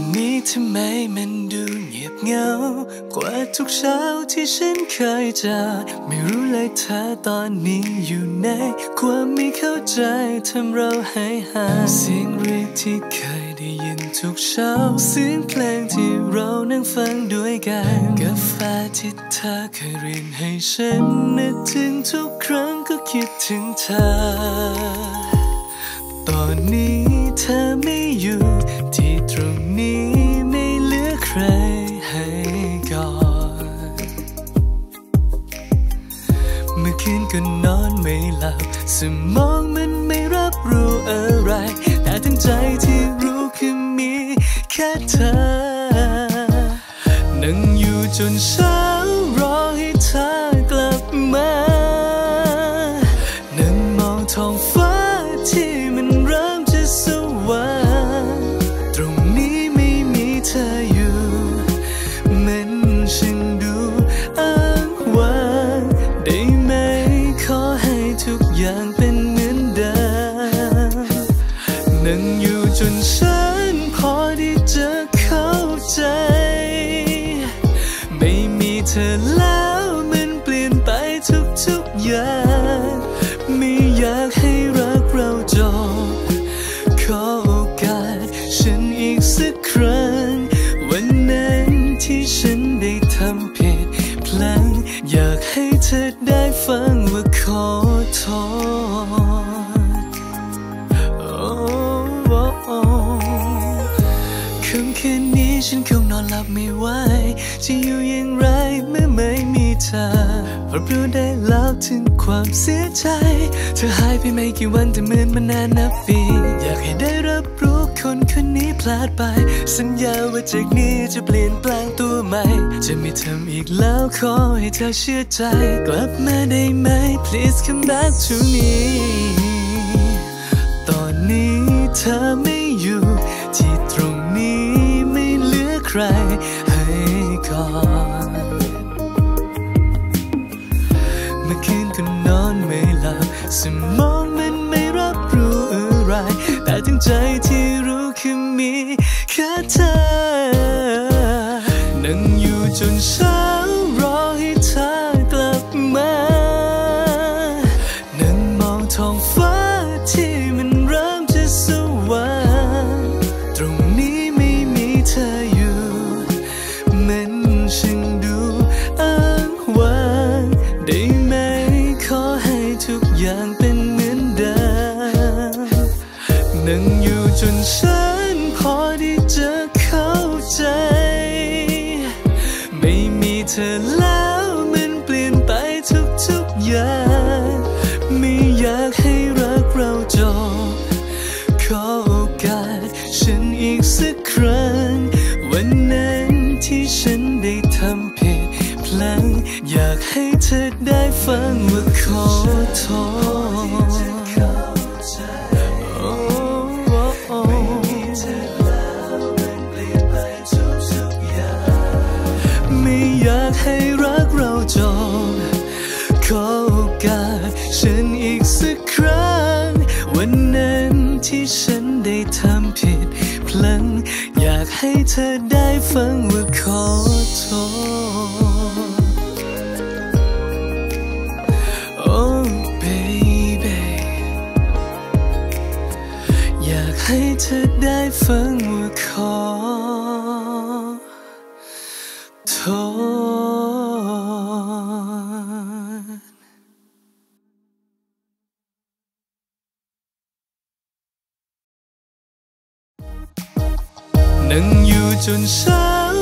วันนี้ทำไมมันดูเงียบเหงากว่าทุกเช้าที่ฉันเคยเจอไม่รู้เลยเธอตอนนี้อยู่ไหนความไม่เข้าใจทำเราให้ห่างเสียงเรียกที่เคยได้ยินทุกเช้าเสียงเพลงที่เรานั่งฟังด้วยกันกาแฟที่เธอเคยเรียนให้ฉันนึกถึงทุกครั้งก็คิดถึงเธอตอนนี้เธอไม่อยู่ที่ตรงนี้ไม่เหลือใครให้กอดเมื่อคืนก็นอนไม่หลับสมองมันไม่รับรู้อะไรแต่ทั้งใจที่รู้คือมีแค่เธอนั่งอยู่จนเช้ารอให้เธอกลับมานั่งมองท้องฟ้าจนฉันพอที่จะเข้าใจไม่มีเธอแล้วมันเปลี่ยนไปทุกอย่างไม่อยากให้รักเราจบขอโอกาสฉันอีกสักครั้งวันนั้นที่ฉันได้ทำผิดพลั้งอยากให้เธอได้ฟังว่าขอโทษคืนนี้ฉันคงนอนหลับไม่ไหวจะอยู่อย่างไรเมื่อไม่มีเธอรับรู้ได้แล้วถึงความเสียใจเธอหายไปไม่กี่วันแต่เหมือนมานานนับปีอยากให้ได้รับรู้คนนี้พลาดไปสัญญาว่าจากนี้จะเปลี่ยนแปลงตัวใหม่จะไม่ทำอีกแล้วขอให้เธอเชื่อใจกลับมาได้ไหม Please come back to me ตอนนี้เธอไม่อยู่ที่ตรงนี้ใครให้ก่อนเมื่อคืนก็นอนไม่หลับสมองมันไม่รับรู้อะไรแต่ทั้งใจที่รู้คือมีแค่เธอนั่งอยู่จนเช้ารอให้เธอกลับมานั่งมองท้องฟ้าที่มันเริ่มจะสว่างตรงนี้ไม่มีเธอยังเป็นเหมือนเดิมนั่งอยู่จนฉันพอที่จะเข้าใจไม่มีเธอแล้วมันเปลี่ยนไปทุกอย่างไม่อยากให้รักเราจบขอโอกาสฉันอีกสักครั้งวันนั้นที่ฉันได้ทำผิดพลั้งอยากให้เธอได้ฟังว่าขอโทษไม่อยากให้รักเราจบขอโอกาสฉันอีกสักครั้งวันนั้นที่ฉันได้ทำผิดพลั้งอยากให้เธอได้ฟังว่าขอโทษให้เธอได้ฟังว่าขอโทษนั่งอยู่จนเช้า